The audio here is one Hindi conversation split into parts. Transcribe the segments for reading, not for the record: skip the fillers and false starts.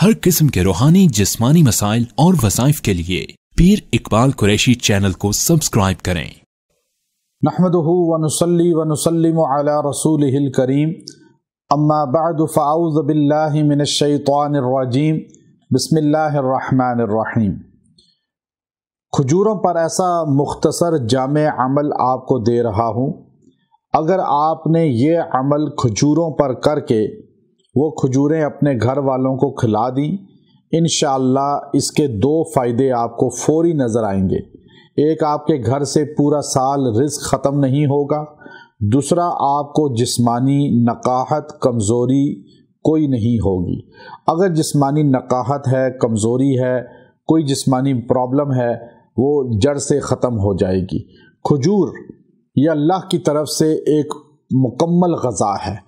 हर किस्म के रूहानी जिस्मानी मसाइल और वसाइफ के लिए पीर इकबाल कुरैशी चैनल को सब्सक्राइब करें। नहमदुहु व नुसल्ली व नुसल्लिमु अला रसूलिहिल करीम, अम्मा बअद फअऊज़ु बिल्लाहि मिनश शैतानिर रजीम, बिस्मिल्लाहिर रहमानिर रहीम। खजूरों पर ऐसा मुख्तसर जामे अमल आपको दे रहा हूँ। अगर आपने ये अमल खजूरों पर करके वो खजूरें अपने घर वालों को खिला दी, इंशाअल्लाह इसके दो फ़ायदे आपको फ़ौरी नज़र आएंगे। एक, आपके घर से पूरा साल रिज़्क़ ख़त्म नहीं होगा। दूसरा, आपको जिस्मानी नकाहत कमज़ोरी कोई नहीं होगी। अगर जिस्मानी नकाहत है, कमज़ोरी है, कोई जिस्मानी प्रॉब्लम है, वो जड़ से ख़त्म हो जाएगी। खजूर यह अल्लाह की तरफ से एक मुकम्मल ग़ज़ा है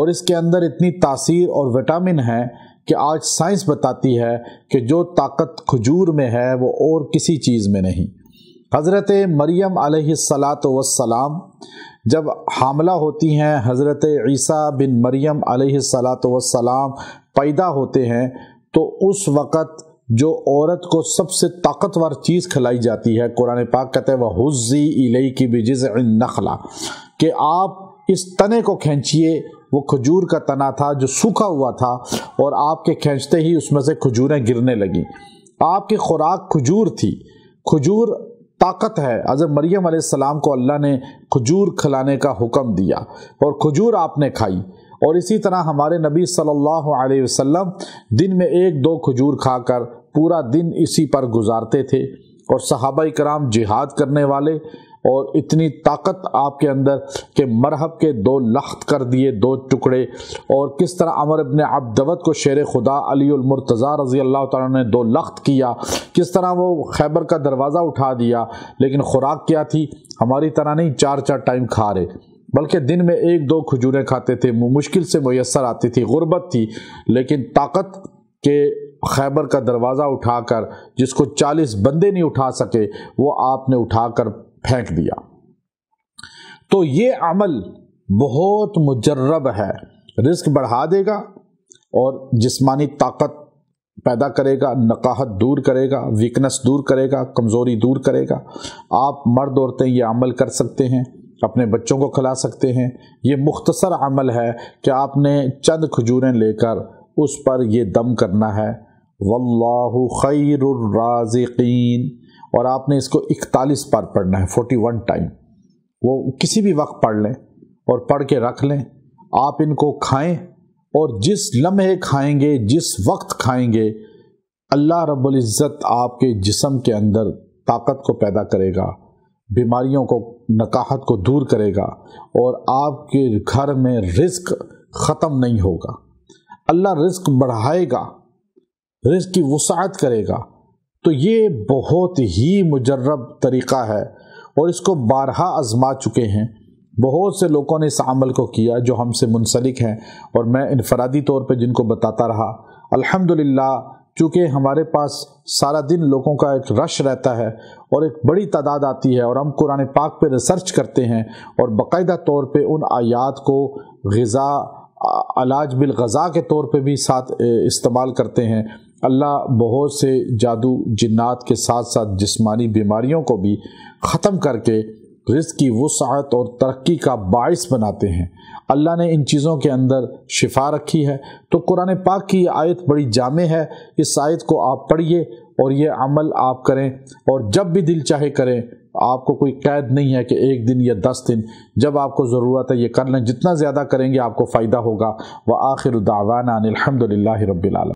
और इसके अंदर इतनी तासीर और विटामिन है कि आज साइंस बताती है कि जो ताकत खजूर में है वो और किसी चीज़ में नहीं। हज़रत मरियम अलैहिस्सलातु वस्सलाम जब हामला होती हैं, हज़रत ईसा बिन मरियम अलैहिस्सलातु वस्सलाम पैदा होते हैं, तो उस वक़्त जो औरत को सबसे ताकतवर चीज़ खिलाई जाती है, कुरान पाक कहते हैं वह हुज़्ज़ी इलैकी बिजिज़इन नखला, कि आप इस तने को खींचिए। वो खजूर का तना था जो सूखा हुआ था और आपके खींचते ही उसमें से खजूरें गिरने लगीं। आपकी खुराक खजूर थी। खजूर ताकत है। हज़रत मरियम अलैहिस्सलाम को अल्लाह ने खजूर खिलाने का हुक्म दिया और खजूर आपने खाई। और इसी तरह हमारे नबी सल्लल्लाहु अलैहि वसल्लम दिन में एक दो खजूर खाकर पूरा दिन इसी पर गुजारते थे। और सहाबा इकराम जिहाद करने वाले, और इतनी ताकत आपके अंदर के मरहब के दो लख्त कर दिए, दो टुकड़े। और किस तरह अमर इब्न अब्दवत को शेर खुदा अली उल मुर्तज़ा रज़ी अल्लाह तआला ने दो लख्त किया, किस तरह वो खैबर का दरवाज़ा उठा दिया। लेकिन खुराक क्या थी? हमारी तरह नहीं चार चार टाइम खा रहे, बल्कि दिन में एक दो खजूरें खाते थे, मुश्किल से मैसर आती थी, गुर्बत थी। लेकिन ताकत के खैबर का दरवाज़ा उठाकर, जिसको 40 बंदे नहीं उठा सके, वो आपने उठाकर फेंक दिया। तो ये अमल बहुत मुजर्रब है, रिस्क बढ़ा देगा और जिस्मानी ताकत पैदा करेगा, नकाहत दूर करेगा, वीकनेस दूर करेगा, कमज़ोरी दूर करेगा। आप मर्द औरतें ये अमल कर सकते हैं, अपने बच्चों को खिला सकते हैं। ये मुख्तसर अमल है कि आपने चंद खजूरें लेकर उस पर ये दम करना है, वल्लाहु खैरुर राज़िक़ीन। और आपने इसको 41 बार पढ़ना है, 41 टाइम। वो किसी भी वक्त पढ़ लें और पढ़ के रख लें। आप इनको खाएं और जिस लम्हे खाएंगे, जिस वक्त खाएंगे, अल्लाह रब्बुल इज़्ज़त आपके जिस्म के अंदर ताकत को पैदा करेगा, बीमारियों को, नकाहत को दूर करेगा और आपके घर में रिस्क ख़त्म नहीं होगा। अल्लाह रिस्क बढ़ाएगा, रिस्क की वसाअत करेगा। तो ये बहुत ही मुजर्रब तरीक़ा है और इसको बारहा आजमा चुके हैं। बहुत से लोगों ने इस अमल को किया जो हमसे मुंसलिक हैं, और मैं इनफरादी तौर पे जिनको बताता रहा। अल्हम्दुलिल्लाह, चूँकि हमारे पास सारा दिन लोगों का एक रश रहता है और एक बड़ी तादाद आती है, और हम कुरान पाक पर रिसर्च करते हैं और बाकायदा तौर पर उन आयात को ग़िज़ा, इलाज बिल ग़िज़ा के तौर पर भी साथ इस्तेमाल करते हैं। अल्लाह बहुत से जादू जिन्नात के साथ साथ जिस्मानी बीमारियों को भी ख़त्म करके रिज़्क़ की वसाअत और तरक्की का बाइस बनाते हैं। अल्लाह ने इन चीज़ों के अंदर शिफा रखी है। तो कुरान पाक की आयत बड़ी जामे है। इस आयत को आप पढ़िए और ये अमल आप करें, और जब भी दिल चाहे करें। आपको कोई कैद नहीं है कि एक दिन या 10 दिन, जब आपको ज़रूरत है ये कर लें। जितना ज़्यादा करेंगे आपको फ़ायदा होगा। व आखिर दावाना अनिल हम्दुलिल्लाहि रब्बिल आलमीन।